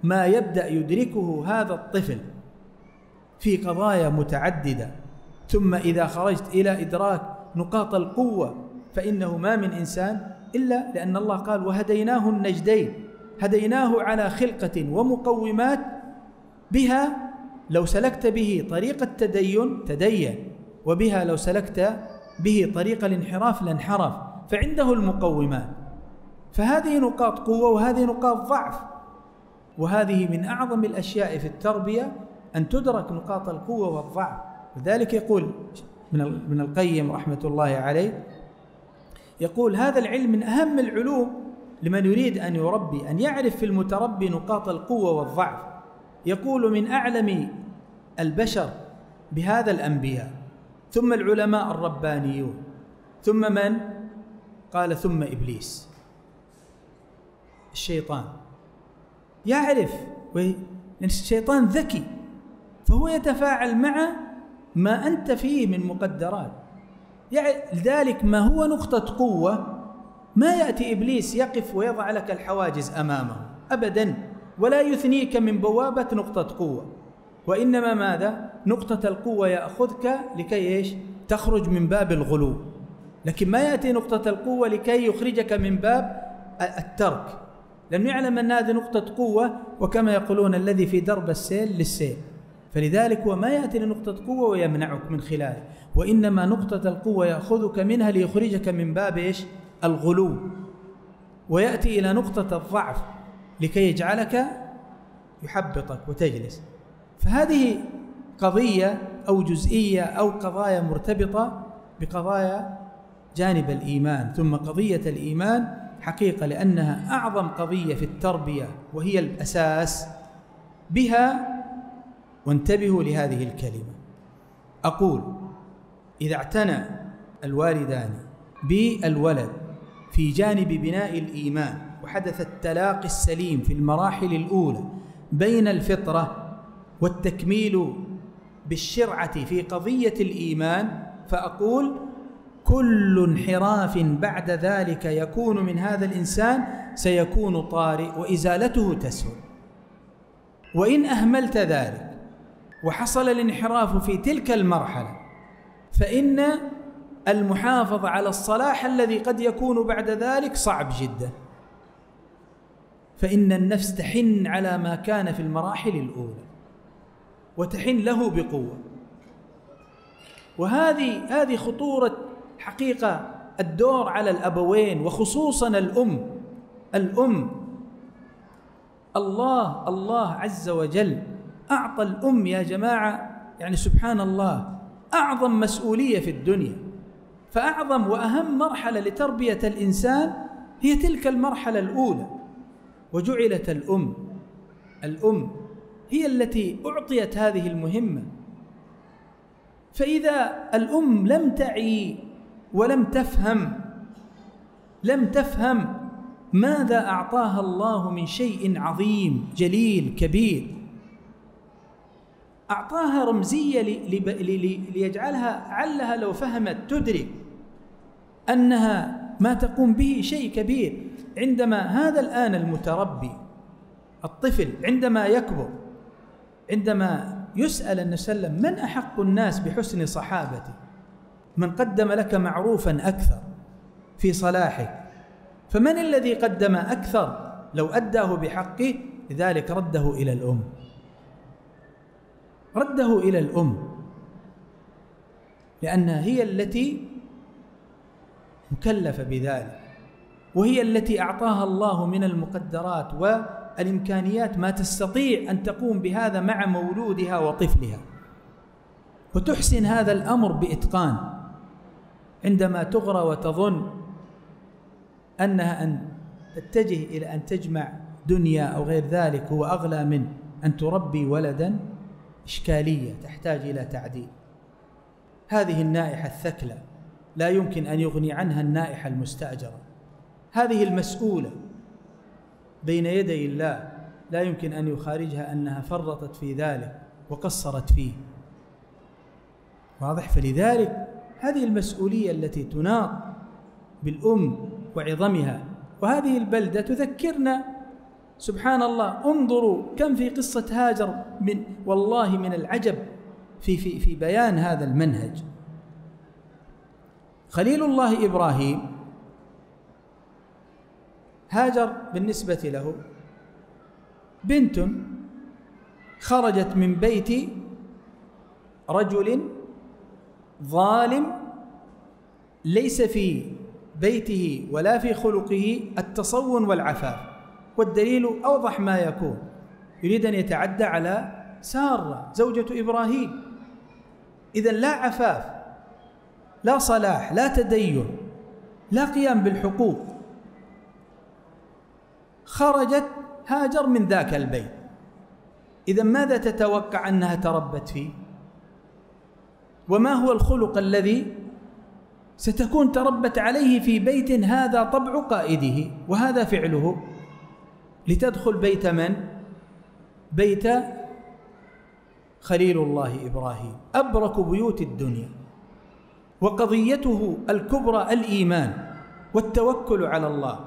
ما يبدأ يدركه هذا الطفل في قضايا متعددة. ثم إذا خرجت إلى إدراك نقاط القوة، فإنه ما من إنسان إلا لأن الله قال وهديناه النجدين، هديناه على خلقة ومقومات بها لو سلكت به طريق التدين تدين، وبها لو سلكت به طريق الانحراف لانحرف، فعنده المقومات. فهذه نقاط قوة وهذه نقاط ضعف، وهذه من أعظم الأشياء في التربية أن تدرك نقاط القوة والضعف. لذلك يقول ابن القيم رحمة الله عليه، يقول هذا العلم من أهم العلوم لمن يريد أن يربي، أن يعرف في المتربي نقاط القوة والضعف. يقول من أعلم البشر بهذا الأنبياء، ثم العلماء الربانيون، ثم من؟ قال ثم إبليس الشيطان. يعرف، الشيطان ذكي، فهو يتفاعل مع ما أنت فيه من مقدرات. يعني لذلك ما هو نقطة قوة، ما يأتي إبليس يقف ويضع لك الحواجز أمامه أبدا، ولا يثنيك من بوابة نقطة قوة، وإنما ماذا؟ نقطة القوة يأخذك لكي إيش؟ تخرج من باب الغلو. لكن ما يأتي نقطة القوة لكي يخرجك من باب الترك، لأنه يعلم أن هذه نقطة قوة، وكما يقولون الذي في درب السيل للسيل. فلذلك وما يأتي لنقطة قوة ويمنعك من خلاله، وإنما نقطة القوة يأخذك منها ليخرجك من باب إيش؟ الغلو. ويأتي إلى نقطة الضعف لكي يجعلك يحبطك وتجلس. فهذه قضية أو جزئية أو قضايا مرتبطة بقضايا جانب الإيمان. ثم قضية الإيمان حقيقة لأنها أعظم قضية في التربية وهي الأساس بها. وانتبهوا لهذه الكلمة، أقول إذا اعتنى الوالدان بالولد في جانب بناء الإيمان وحدث التلاقي السليم في المراحل الأولى بين الفطرة والتكميل بالشرعة في قضية الإيمان، فأقول كل انحراف بعد ذلك يكون من هذا الإنسان سيكون طارئ وإزالته تسهل. وإن أهملت ذلك وحصل الانحراف في تلك المرحلة، فإن المحافظة على الصلاح الذي قد يكون بعد ذلك صعب جدا، فإن النفس تحن على ما كان في المراحل الأولى وتحن له بقوة. وهذه هذه خطورة حقيقة الدور على الأبوين، وخصوصا الأم. الأم الله الله عز وجل أعطى الأم يا جماعة، يعني سبحان الله، أعظم مسؤولية في الدنيا. فأعظم وأهم مرحلة لتربية الإنسان هي تلك المرحلة الأولى، وجعلت الأم الأم هي التي أعطيت هذه المهمة. فإذا الأم لم تعي ولم تفهم لم تفهم ماذا أعطاها الله من شيء عظيم جليل كبير، أعطاها رمزية ليجعلها علها لو فهمت تدرك أنها ما تقوم به شيء كبير. عندما هذا الآن المتربي الطفل عندما يكبر، عندما يسأل النبي صلى الله عليه وسلم من أحق الناس بحسن صحابته، من قدم لك معروفا أكثر في صلاحك، فمن الذي قدم أكثر لو أداه بحقه؟ لذلك رده إلى الأم، رده إلى الأم، لأنها هي التي مكلفة بذلك، وهي التي أعطاها الله من المقدرات والإمكانيات ما تستطيع أن تقوم بهذا مع مولودها وطفلها، وتحسن هذا الأمر بإتقان. عندما تغرى وتظن أنها أن تتجه إلى أن تجمع دنيا أو غير ذلك هو أغلى من أن تربي ولداً، إشكالية تحتاج إلى تعديل. هذه النائحة الثكلة لا يمكن أن يغني عنها النائحة المستأجرة، هذه المسؤولة بين يدي الله لا يمكن أن يخارجها أنها فرطت في ذلك وقصرت فيه، واضح؟ فلذلك هذه المسؤولية التي تناط بالأم وعظمها. وهذه البلدة تذكرنا، سبحان الله، انظروا كم في قصة هاجر من والله من العجب في في في بيان هذا المنهج. خليل الله إبراهيم، هاجر بالنسبة له بنت خرجت من بيت رجل ظالم، ليس في بيته ولا في خلقه التصون والعفاف، والدليل أوضح ما يكون، يريد أن يتعدى على سارة زوجة إبراهيم. إذن لا عفاف، لا صلاح، لا تدين، لا قيام بالحقوق. خرجت هاجر من ذاك البيت، إذن ماذا تتوقع أنها تربت فيه؟ وما هو الخلق الذي ستكون تربت عليه في بيت هذا طبع قائده وهذا فعله؟ لتدخل بيت من؟ بيت خليل الله إبراهيم، أبرك بيوت الدنيا، وقضيته الكبرى الإيمان والتوكل على الله.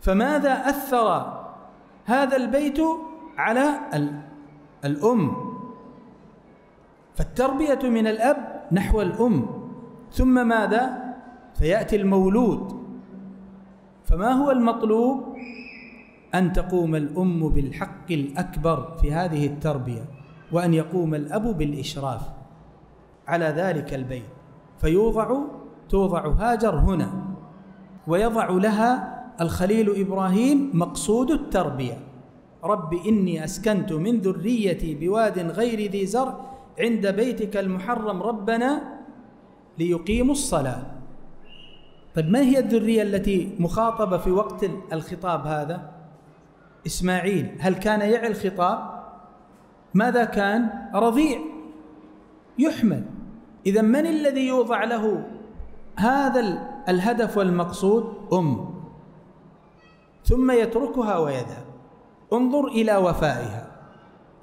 فماذا أثر هذا البيت على الأم؟ فالتربية من الأب نحو الأم، ثم ماذا؟ فيأتي المولود. فما هو المطلوب؟ أن تقوم الأم بالحق الأكبر في هذه التربية، وأن يقوم الأب بالإشراف على ذلك البيت. فيوضع توضع هاجر هنا، ويضع لها الخليل إبراهيم مقصود التربية: رب إني أسكنت من ذريتي بواد غير ذي زرع عند بيتك المحرم ربنا ليقيموا الصلاة. طيب ما هي الذرية التي مخاطبة في وقت الخطاب هذا؟ إسماعيل. هل كان يعي الخطاب؟ ماذا كان؟ رضيع يحمل. إذا من الذي يوضع له هذا الهدف والمقصود؟ أم، ثم يتركها ويذهب. انظر إلى وفائها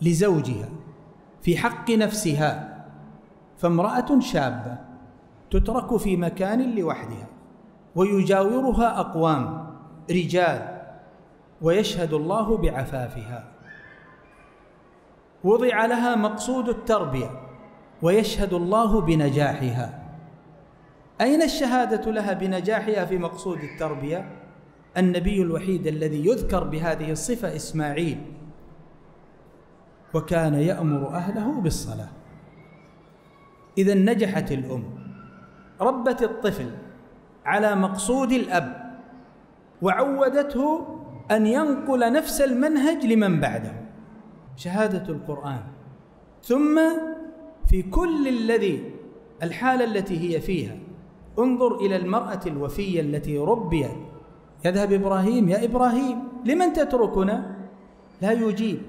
لزوجها في حق نفسها، فامرأة شابة تترك في مكان لوحدها ويجاورها أقوام رجال، ويشهد الله بعفافها. وضع لها مقصود التربية ويشهد الله بنجاحها. أين الشهادة لها بنجاحها في مقصود التربية؟ النبي الوحيد الذي يذكر بهذه الصفة إسماعيل، وكان يأمر أهله بالصلاة. إذا نجحت الأم، ربت الطفل على مقصود الأب، وعودته أن ينقل نفس المنهج لمن بعده، شهادة القرآن. ثم في كل الذي الحالة التي هي فيها، انظر إلى المرأة الوفية التي ربيت. يذهب إبراهيم: يا إبراهيم لمن تتركنا؟ لا يجيب.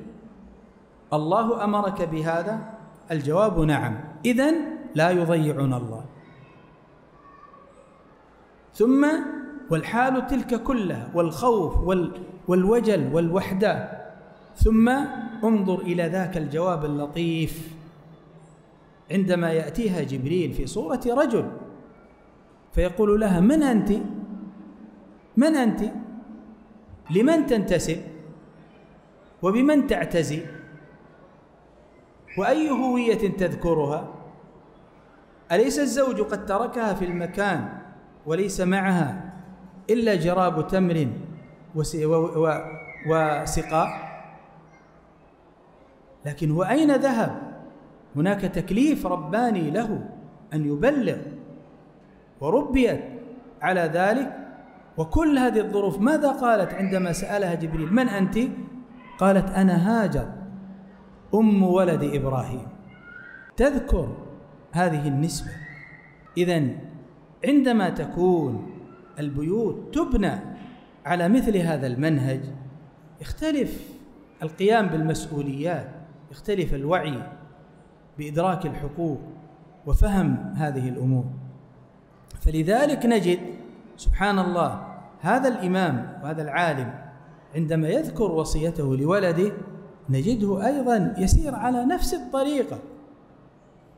الله أمرك بهذا؟ الجواب نعم. إذن لا يضيعنا الله. ثم والحال تلك كلها، والخوف والوجل والوحدة. ثم انظر إلى ذاك الجواب اللطيف عندما يأتيها جبريل في صورة رجل، فيقول لها: من أنت؟ من أنت؟ لمن تنتسب؟ وبمن تعتزي؟ وأي هوية تذكرها؟ أليس الزوج قد تركها في المكان وليس معها إلا جراب تمر وسقاء؟ لكن وأين ذهب؟ هناك تكليف رباني له أن يبلغ، وربيت على ذلك. وكل هذه الظروف ماذا قالت عندما سألها جبريل: من أنت؟ قالت: أنا هاجر أم ولد إبراهيم. تذكر هذه النسبة. إذن عندما تكون البيوت تبنى على مثل هذا المنهج، يختلف القيام بالمسؤوليات، يختلف الوعي بإدراك الحقوق وفهم هذه الأمور. فلذلك نجد سبحان الله هذا الإمام وهذا العالم عندما يذكر وصيته لولده، نجده أيضا يسير على نفس الطريقة.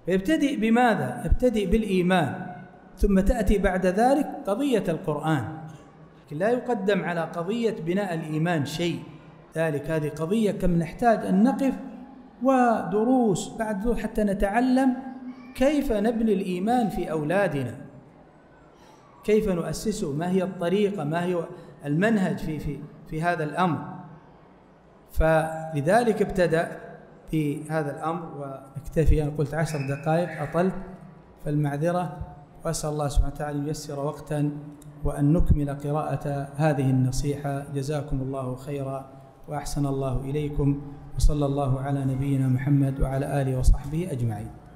فيبتدئ بماذا؟ يبتدئ بالإيمان، ثم تأتي بعد ذلك قضية القرآن. لكن لا يقدم على قضية بناء الإيمان شيء، ذلك هذه قضية كم نحتاج أن نقف ودروس بعد ذلك حتى نتعلم كيف نبني الإيمان في أولادنا، كيف نؤسسه، ما هي الطريقة، ما هي المنهج في في في هذا الأمر. فلذلك ابتدأ في هذا الأمر، ونكتفي، أنا قلت عشر دقائق أطلت فالمعذرة، وأسأل الله سبحانه وتعالى أن ييسر وقتا وأن نكمل قراءة هذه النصيحة. جزاكم الله خيرا وأحسن الله إليكم، وصلى الله على نبينا محمد وعلى آله وصحبه أجمعين.